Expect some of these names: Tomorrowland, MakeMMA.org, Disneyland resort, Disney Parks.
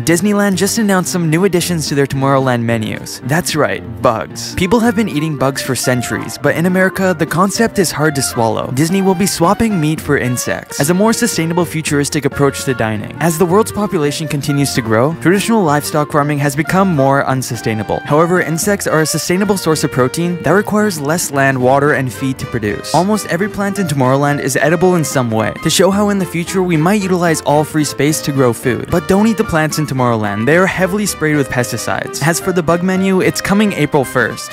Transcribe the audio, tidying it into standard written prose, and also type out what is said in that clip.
Disneyland just announced some new additions to their Tomorrowland menus. That's right, bugs. People have been eating bugs for centuries, but in America, the concept is hard to swallow. Disney will be swapping meat for insects as a more sustainable futuristic approach to dining. As the world's population continues to grow, traditional livestock farming has become more unsustainable. However, insects are a sustainable source of protein that requires less land, water, and feed to produce. Almost every plant in Tomorrowland is edible in some way, to show how in the future we might utilize all free space to grow food. But don't eat the plants in Tomorrowland. They are heavily sprayed with pesticides. As for the bug menu, it's coming April 1st.